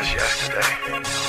Yesterday.